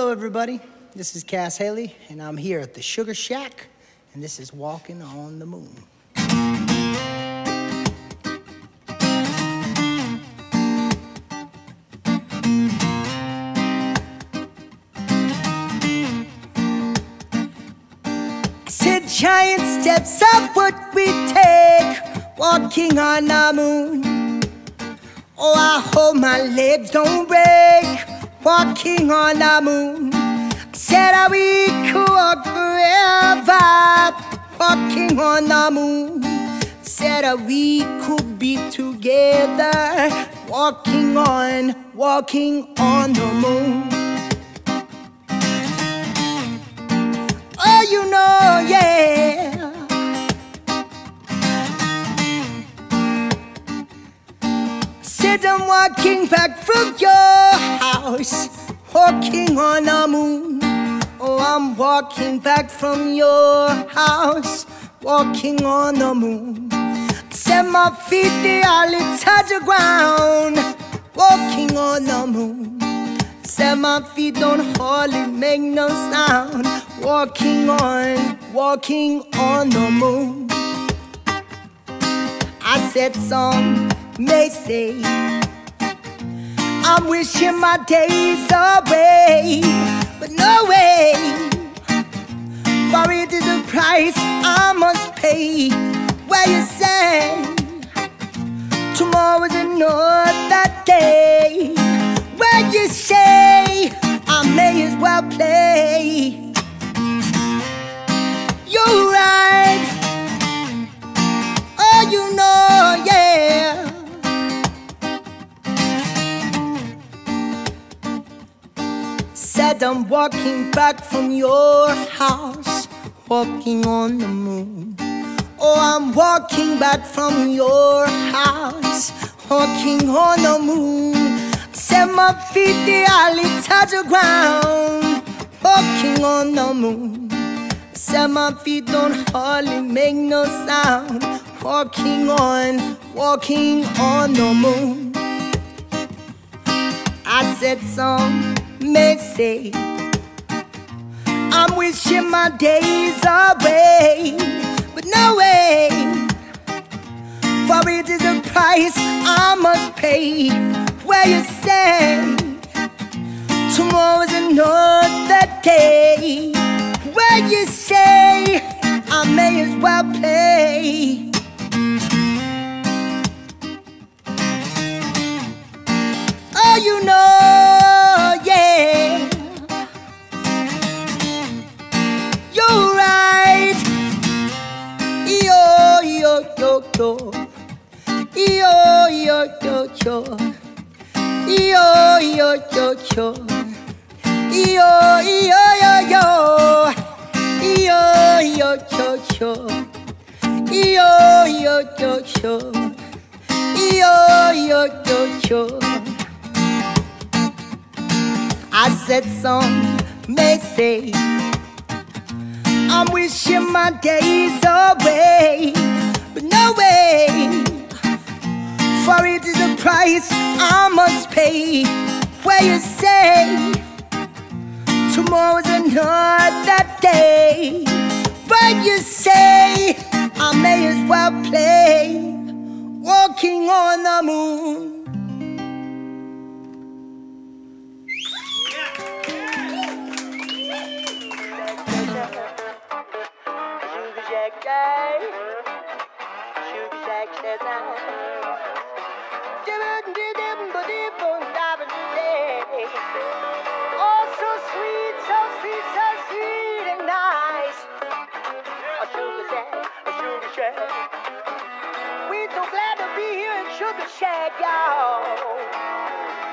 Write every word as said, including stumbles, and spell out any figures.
Hello, everybody. This is Cas Haley, and I'm here at the Sugar Shack, and this is Walking on the Moon. I said giant steps upward we take, walking on the moon. Oh, I hope my legs don't break, walking on the moon. I said that we could walk forever, walking on the moon. I said that we could be together, walking on, walking on the moon. Oh, you know, yeah. I said I'm walking back from your house, walking on the moon. Oh, I'm walking back from your house, walking on the moon. I said my feet, they hardly touch the ground, walking on the moon. I said my feet don't hardly make no sound, walking on, walking on the moon. I said some may say I'm wishing my days away, but no way, for it is the price I must pay. Where you say tomorrow's another day, where you say I may as well play. You're right. Oh, you know, yeah. Said I'm walking back from your house, walking on the moon. Oh, I'm walking back from your house, walking on the moon. Said my feet, they hardly touch the ground, walking on the moon. Said my feet don't hardly make no sound, walking on, walking on the moon. I said some may say I'm wishing my days away, but no way, for it is a price I must pay. Where you say tomorrow's another day, where you say I may as well play. Oh, you know. Yo, yo, yo, yo, yo, yo, yo, yo, yo, yo, yo, yo, yo, yo, yo, yo, yo, yo, yo, yo, yo, yo, yo. I said some may say I'm wishing my days away, but no way, for it is a price I must pay. Where you say tomorrow's another day, where you say I may as well play, walking on the moon. We're so glad to be here in Sugar Shack, y'all.